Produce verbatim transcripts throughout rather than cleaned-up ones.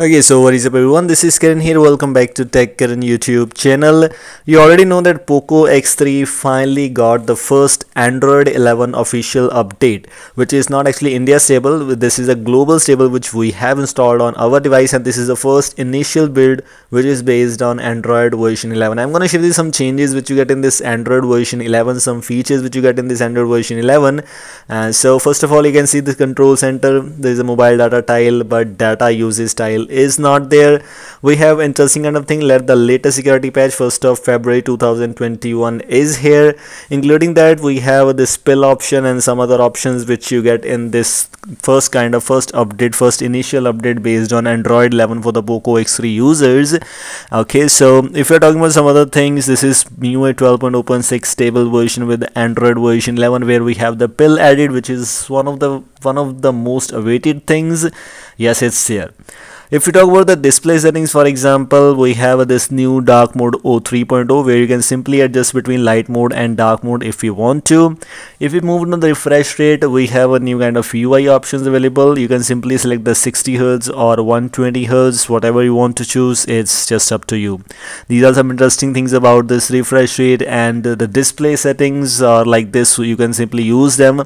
Okay, so what is up everyone, this is Karan here, welcome back to Tech Karan YouTube channel. You already know that Poco X three finally got the first Android eleven official update, which is not actually India stable. This is a global stable which we have installed on our device, and this is the first initial build which is based on Android version eleven. I'm going to show you some changes which you get in this Android version eleven, some features which you get in this Android version eleven. And so first of all, you can see the control center, there is a mobile data tile, but data uses tile is not there. We have interesting kind of thing, let the latest security patch first of February two thousand twenty-one is here. Including that, we have this pill option and some other options which you get in this first kind of first update, first initial update based on Android eleven for the Poco X three users. Okay, so if you're talking about some other things, this is M I U I twelve point zero point six stable version with Android version eleven, where we have the pill added, which is one of the one of the most awaited things. Yes, it's here. If you talk about the display settings, for example, we have this new dark mode oh three point oh, where you can simply adjust between light mode and dark mode if you want to. If we move to the refresh rate, we have a new kind of U I options available. You can simply select the sixty hertz or one twenty hertz, whatever you want to choose, it's just up to you. These are some interesting things about this refresh rate, and the display settings are like this, so you can simply use them.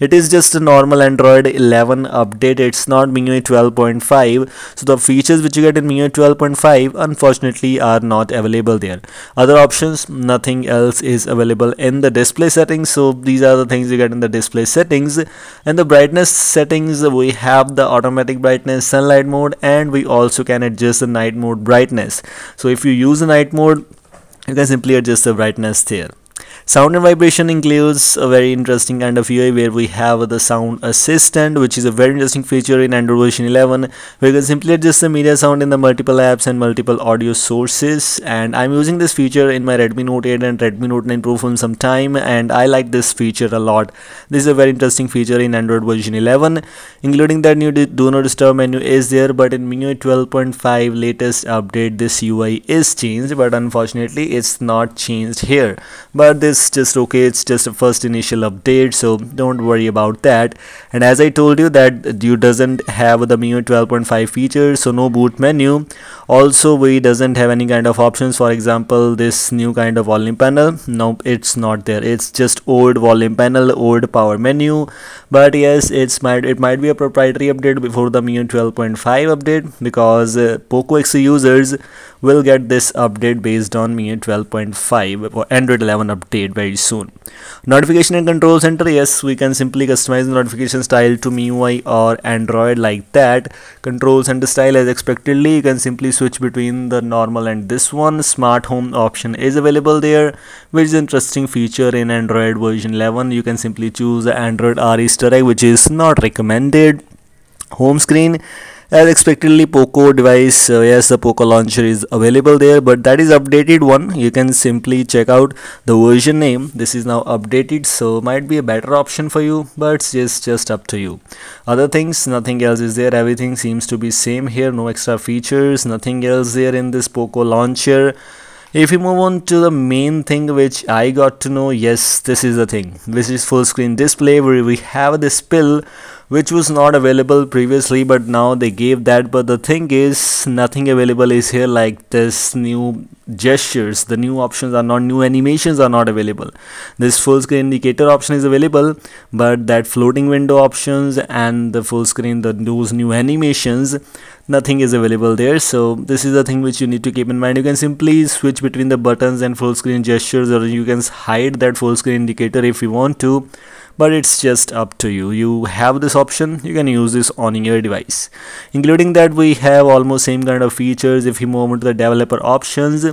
It is just a normal Android eleven update, it's not M I U I twelve point five. So the features which you get in M I U I twelve point five unfortunately are not available there. Other options, nothing else is available in the display settings. So these are the things you get in the display settings. And the brightness settings, we have the automatic brightness, sunlight mode, and we also can adjust the night mode brightness. So if you use the night mode, you can simply adjust the brightness there. Sound and vibration includes a very interesting kind of U I, where we have the sound assistant, which is a very interesting feature in Android version eleven, where you can simply adjust the media sound in the multiple apps and multiple audio sources. And I'm using this feature in my Redmi Note eight and Redmi Note nine Pro for some time, and I like this feature a lot. This is a very interesting feature in Android version eleven. Including that, new do not disturb menu is there, but in M I U I twelve point five latest update this U I is changed, but unfortunately it's not changed here. But this just okay, it's just a first initial update, so don't worry about that. And as I told you that you doesn't have the M I U I twelve point five feature, so no boot menu. Also, we doesn't have any kind of options, for example this new kind of volume panel, no, it's not there. It's just old volume panel, old power menu. But yes, it's might it might be a proprietary update before the M I U I twelve point five update, because uh, Poco X three users will get this update based on M I U I twelve point five for Android eleven update Update very soon. Notification and control center, yes, we can simply customize the notification style to M I U I or Android like that. Control center style, as expectedly, you can simply switch between the normal and this one. Smart home option is available there, which is an interesting feature in Android version eleven. You can simply choose the Android R Easter egg, which is not recommended. Home screen, as expectedly, Poco device, uh, yes, the POCO launcher is available there, but that is updated one. You can simply check out the version name. This is now updated, so might be a better option for you, but it's just, just up to you. Other things, nothing else is there. Everything seems to be same here. No extra features, nothing else there in this POCO launcher. If you move on to the main thing which I got to know, yes, this is the thing. This is full screen display, where we have this pill which was not available previously, but now they gave that. But the thing is, nothing available is here, like this new gestures, the new options are not, new animations are not available. This full screen indicator option is available, but that floating window options and the full screen, the those new animations, nothing is available there. So this is the thing which you need to keep in mind. You can simply switch between the buttons and full screen gestures, or you can hide that full screen indicator if you want to, but it's just up to you. You have this option, you can use this on your device. Including that, we have almost same kind of features. If you move on to the developer options,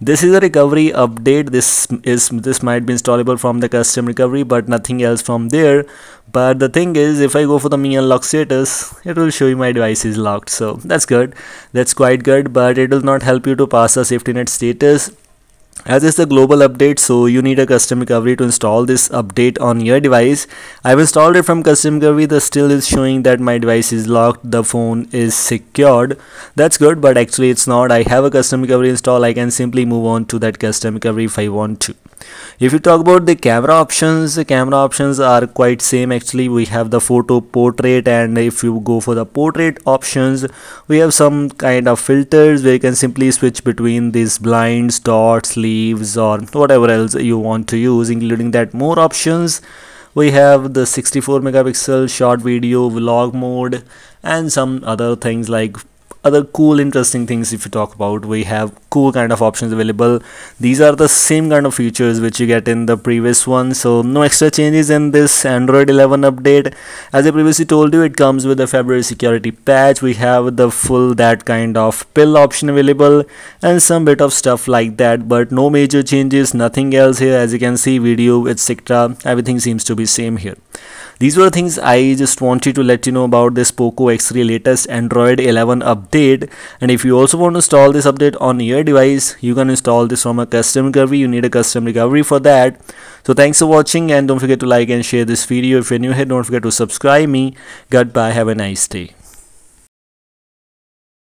this is a recovery update. This is this might be installable from the custom recovery, but nothing else from there. But the thing is, if I go for the Mi unlock status, it will show you my device is locked. So that's good. That's quite good, but it will not help you to pass the safety net status. As it's a global update, so you need a custom recovery to install this update on your device. I've installed it from custom recovery. The still is showing that my device is locked, the phone is secured. That's good, but actually it's not. I have a custom recovery installed. I can simply move on to that custom recovery if I want to. If you talk about the camera options, the camera options are quite same actually. We have the photo, portrait, and if you go for the portrait options, we have some kind of filters where you can simply switch between these blinds, dots, leaves, or whatever else you want to use, including that more options. We have the sixty-four megapixel short video, vlog mode, and some other things like other cool interesting things. If you talk about, we have cool kind of options available. These are the same kind of features which you get in the previous one, so no extra changes in this Android eleven update. As I previously told you, it comes with a February security patch. We have the full that kind of pill option available and some bit of stuff like that, but no major changes, nothing else here. As you can see, video, etc., everything seems to be same here. These were the things I just wanted to let you know about this Poco X three latest Android eleven update. And if you also want to install this update on your device, you can install this from a custom recovery. You need a custom recovery for that. So thanks for watching, and don't forget to like and share this video. If you're new here, don't forget to subscribe me. Goodbye, have a nice day.